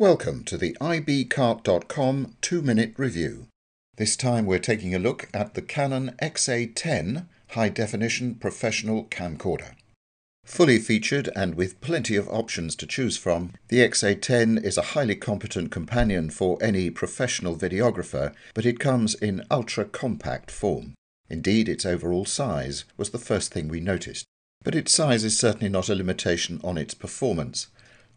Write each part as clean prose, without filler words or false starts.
Welcome to the ibcart.com 2-minute review. This time we're taking a look at the Canon XA10 high-definition professional camcorder. Fully featured and with plenty of options to choose from, the XA10 is a highly competent companion for any professional videographer, but it comes in ultra-compact form. Indeed, its overall size was the first thing we noticed. But its size is certainly not a limitation on its performance.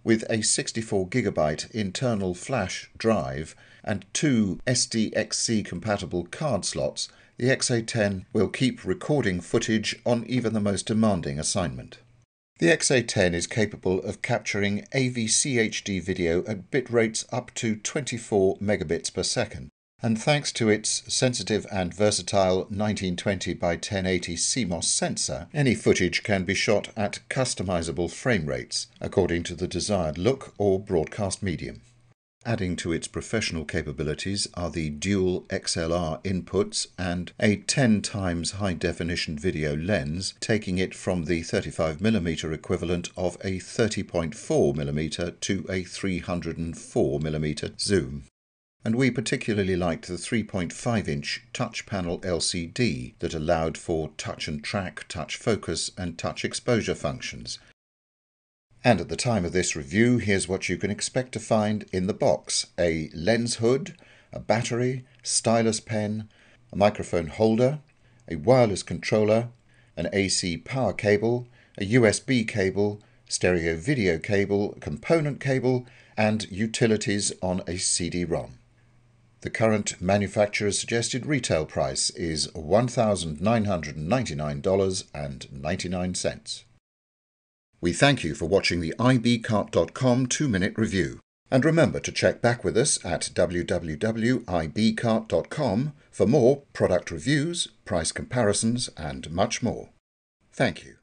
With a 64GB internal flash drive and 2 SDXC-compatible card slots, the XA10 will keep recording footage on even the most demanding assignment. The XA10 is capable of capturing AVCHD video at bit rates up to 24 megabits per second, and thanks to its sensitive and versatile 1920 by 1080 CMOS sensor, any footage can be shot at customizable frame rates according to the desired look or broadcast medium. Adding to its professional capabilities are the dual XLR inputs and a 10 times high-definition video lens, taking it from the 35mm equivalent of a 30.4mm to a 304mm zoom. And we particularly liked the 3.5-inch touch panel LCD that allowed for touch and track, touch focus and touch exposure functions. And at the time of this review, here's what you can expect to find in the box: a lens hood, a battery, stylus pen, a microphone holder, a wireless controller, an AC power cable, a USB cable, stereo video cable, component cable and utilities on a CD-ROM. The current manufacturer's suggested retail price is $1,999.99. We thank you for watching the ibcart.com 2-minute review, and remember to check back with us at www.ibcart.com for more product reviews, price comparisons and much more. Thank you.